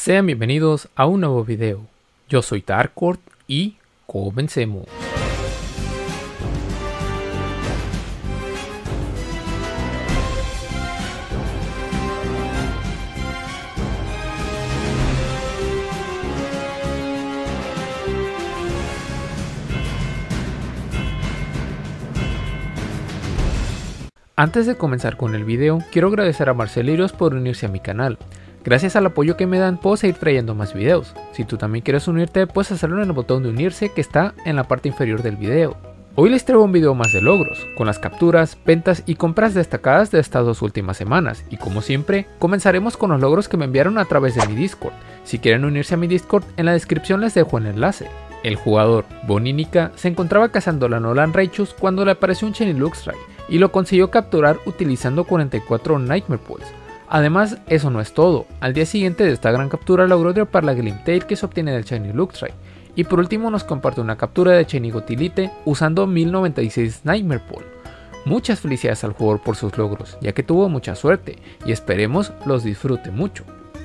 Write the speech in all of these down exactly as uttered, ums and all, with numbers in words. Sean bienvenidos a un nuevo video. Yo soy Darkord y comencemos. Antes de comenzar con el video, quiero agradecer a Marcel Lirios por unirse a mi canal. Gracias al apoyo que me dan puedo seguir trayendo más videos. Si tú también quieres unirte, puedes hacerlo en el botón de unirse que está en la parte inferior del video. Hoy les traigo un video más de logros, con las capturas, ventas y compras destacadas de estas dos últimas semanas. Y como siempre, comenzaremos con los logros que me enviaron a través de mi Discord. Si quieren unirse a mi Discord, en la descripción les dejo el enlace. El jugador Boninica se encontraba cazando a la Nolan Raichus cuando le apareció un Chenny Luxray y lo consiguió capturar utilizando cuarenta y cuatro Nightmare Pulse. Además, eso no es todo, al día siguiente de esta gran captura logró atrapar la Glimtail que se obtiene del Chenny Luxray, y por último nos comparte una captura de Chenny Gotilite usando mil noventa y seis Nightmare Ball. Muchas felicidades al jugador por sus logros, ya que tuvo mucha suerte, y esperemos los disfrute mucho.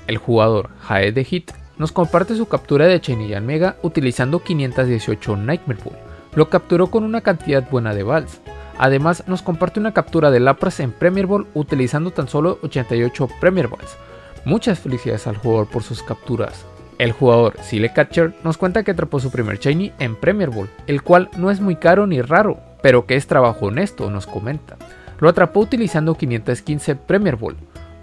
El jugador Jaed de Hit nos comparte su captura de Chenny Yanmega utilizando quinientos dieciocho Nightmare Ball, lo capturó con una cantidad buena de vals. Además nos comparte una captura de Lapras en Premier Ball utilizando tan solo ochenta y ocho Premier Balls. Muchas felicidades al jugador por sus capturas. El jugador Silecatcher nos cuenta que atrapó su primer Chainy en Premier Ball, el cual no es muy caro ni raro, pero que es trabajo honesto, nos comenta. Lo atrapó utilizando quinientos quince Premier Ball.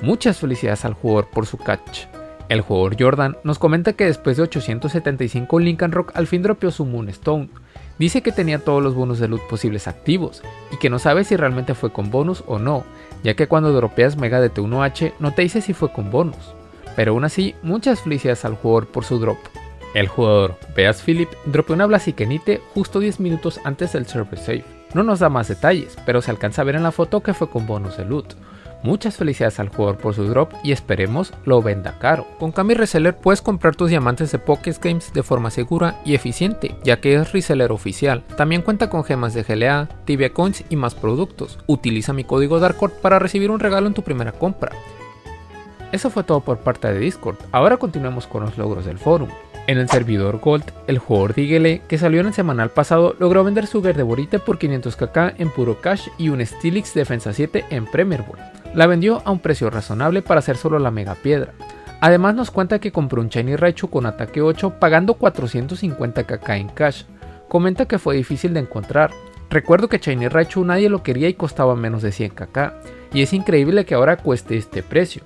Muchas felicidades al jugador por su catch. El jugador Jordan nos comenta que después de ochocientos setenta y cinco Lincoln Rock al fin dropeó su Moonstone. Dice que tenía todos los bonus de loot posibles activos, y que no sabe si realmente fue con bonus o no, ya que cuando dropeas Mega de T uno H no te dice si fue con bonus, pero aún así muchas felicidades al jugador por su drop. El jugador Peas Philip dropeó una blasiquenite justo diez minutos antes del server save, no nos da más detalles, pero se alcanza a ver en la foto que fue con bonus de loot. Muchas felicidades al jugador por su drop y esperemos lo venda caro. Con Cami Reseller puedes comprar tus diamantes de PokexGames de forma segura y eficiente, ya que es reseller oficial. También cuenta con gemas de G L A, Tibia Coins y más productos. Utiliza mi código Darkord para recibir un regalo en tu primera compra. Eso fue todo por parte de Discord, ahora continuemos con los logros del forum. En el servidor Gold, el jugador Digele, que salió en el semanal pasado, logró vender su verde borite por quinientos k k en puro cash y un Steelix Defensa siete en Premier World. La vendió a un precio razonable para hacer solo la mega piedra. Además nos cuenta que compró un Shiny Raichu con ataque ocho pagando cuatrocientos cincuenta k k en cash. Comenta que fue difícil de encontrar. Recuerdo que Shiny Raichu nadie lo quería y costaba menos de cien k k. Y es increíble que ahora cueste este precio.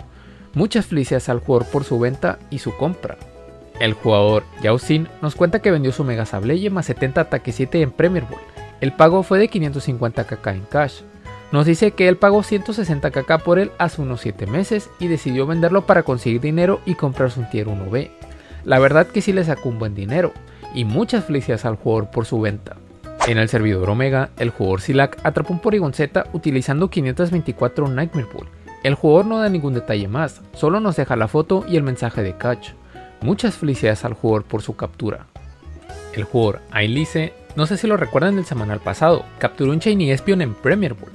Muchas felicidades al jugador por su venta y su compra. El jugador Yao Xin nos cuenta que vendió su Mega Sableye más setenta ataque siete en Premier Ball. El pago fue de quinientos cincuenta k k en cash. Nos dice que él pagó ciento sesenta k k por él hace unos siete meses y decidió venderlo para conseguir dinero y comprarse un Tier uno B. La verdad que sí le sacó un buen dinero, y muchas felicidades al jugador por su venta. En el servidor Omega, el jugador Silac atrapó un Porygon Z utilizando quinientos veinticuatro Nightmare Ball. El jugador no da ningún detalle más, solo nos deja la foto y el mensaje de catch. Muchas felicidades al jugador por su captura. El jugador Ailice, no sé si lo recuerdan del semanal pasado, capturó un Shiny Espion en Premier Ball,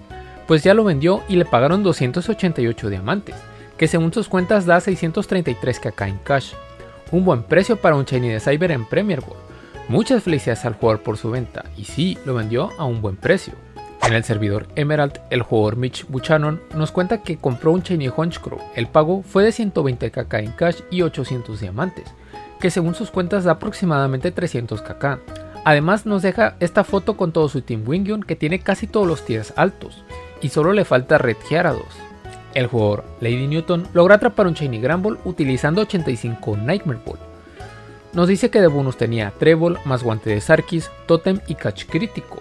pues ya lo vendió y le pagaron doscientos ochenta y ocho diamantes, que según sus cuentas da seiscientos treinta y tres k k en cash. Un buen precio para un Shiny de Cyber en Premier Ball. Muchas felicidades al jugador por su venta, y sí, lo vendió a un buen precio. En el servidor Emerald, el jugador Mitch Buchanan nos cuenta que compró un Shiny Honchcrow, el pago fue de ciento veinte k k en cash y ochocientos diamantes, que según sus cuentas da aproximadamente trescientos k k. Además nos deja esta foto con todo su Team Wingion que tiene casi todos los tiers altos, y solo le falta Red Gyarados. El jugador Lady Newton logra atrapar un Shiny Grand Ball utilizando ochenta y cinco Nightmare Ball. Nos dice que de bonus tenía Trébol, más Guante de Sarkis, Totem y Catch Crítico.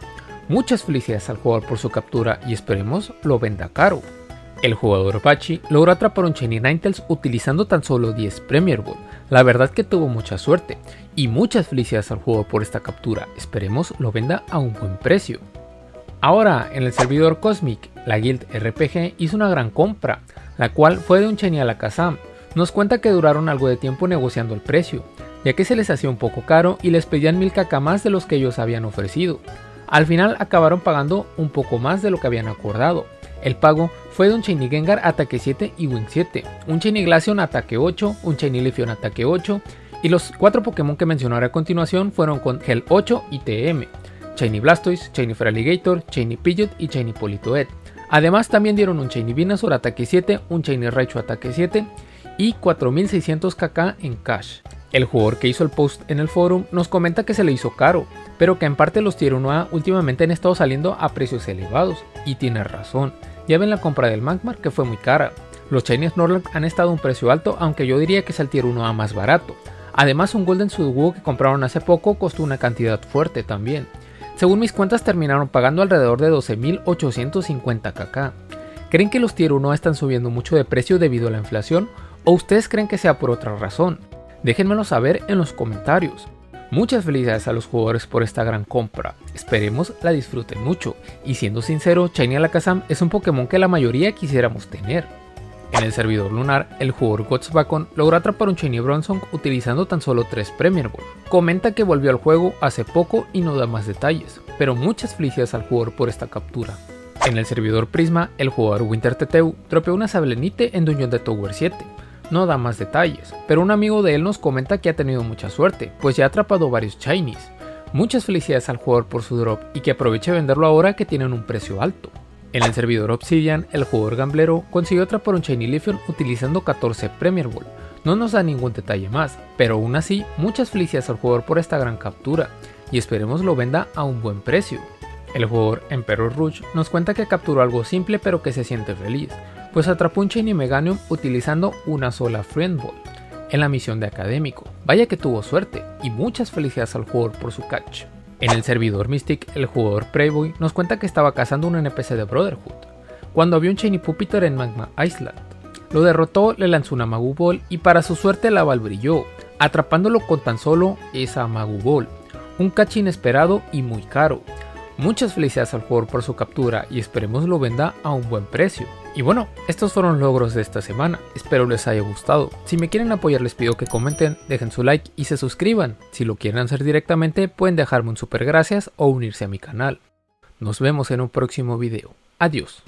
Muchas felicidades al jugador por su captura y esperemos lo venda caro. El jugador Bachi logró atrapar un Shiny Ninetales utilizando tan solo diez Premier Ball. La verdad que tuvo mucha suerte y muchas felicidades al jugador por esta captura, esperemos lo venda a un buen precio. Ahora en el servidor Cosmic, la Guild R P G hizo una gran compra, la cual fue de un Chenny Alakazam. Nos cuenta que duraron algo de tiempo negociando el precio, ya que se les hacía un poco caro y les pedían mil k k más de los que ellos habían ofrecido. Al final acabaron pagando un poco más de lo que habían acordado, El pago fue de un Shiny Gengar ataque siete y Wing siete, un Shiny Glaceon ataque ocho, un Shiny Leafeon ataque ocho, y los cuatro Pokémon que mencionaré a continuación fueron con Gel ocho y T M, Shiny Blastoise, Shiny Feraligatr, Shiny Pidgeot y Shiny Politoed. Además también dieron un Shiny Venusaur ataque siete, un Shiny Raichu ataque siete y cuatro mil seiscientos ka ka en cash. El jugador que hizo el post en el forum nos comenta que se le hizo caro, pero que en parte los Tier uno A últimamente han estado saliendo a precios elevados, y tiene razón, ya ven la compra del Magmar que fue muy cara. Los Shiny Snorlax han estado a un precio alto, aunque yo diría que es el Tier uno A más barato. Además un Golden Sudoku que compraron hace poco costó una cantidad fuerte también. Según mis cuentas terminaron pagando alrededor de doce mil ochocientos cincuenta ka ka. ¿Creen que los Tier uno A están subiendo mucho de precio debido a la inflación, o ustedes creen que sea por otra razón? Déjenmelo saber en los comentarios. Muchas felicidades a los jugadores por esta gran compra, esperemos la disfruten mucho, y siendo sincero, Shiny Alakazam es un Pokémon que la mayoría quisiéramos tener. En el servidor lunar, el jugador Gotsbacon logró atrapar un Shiny Bronzong utilizando tan solo tres Premier Ball. Comenta que volvió al juego hace poco y no da más detalles, pero muchas felicidades al jugador por esta captura. En el servidor Prisma, el jugador Winter Teteu tropeó una Sablenite en Dungeon de Tower siete. No da más detalles, pero un amigo de él nos comenta que ha tenido mucha suerte, pues ya ha atrapado varios Shinies. Muchas felicidades al jugador por su drop y que aproveche venderlo ahora que tienen un precio alto. En el servidor Obsidian, el jugador Gamblero consiguió atrapar un Shiny Leafeon utilizando catorce Premier Ball. No nos da ningún detalle más, pero aún así, muchas felicidades al jugador por esta gran captura, y esperemos lo venda a un buen precio. El jugador Emperor Rouge nos cuenta que capturó algo simple pero que se siente feliz, pues atrapó un Shiny Meganium utilizando una sola Friend Ball en la misión de Académico. Vaya que tuvo suerte, y muchas felicidades al jugador por su catch. En el servidor Mystic, el jugador Preyboy nos cuenta que estaba cazando un N P C de Brotherhood, cuando vio un Shiny Pupitor en Magma Island. Lo derrotó, le lanzó una Magu Ball y para su suerte la Ball brilló, atrapándolo con tan solo esa Magu Ball. Un catch inesperado y muy caro. Muchas felicidades al jugador por su captura y esperemos lo venda a un buen precio. Y bueno, estos fueron los logros de esta semana, espero les haya gustado. Si me quieren apoyar les pido que comenten, dejen su like y se suscriban. Si lo quieren hacer directamente pueden dejarme un super gracias o unirse a mi canal. Nos vemos en un próximo video, adiós.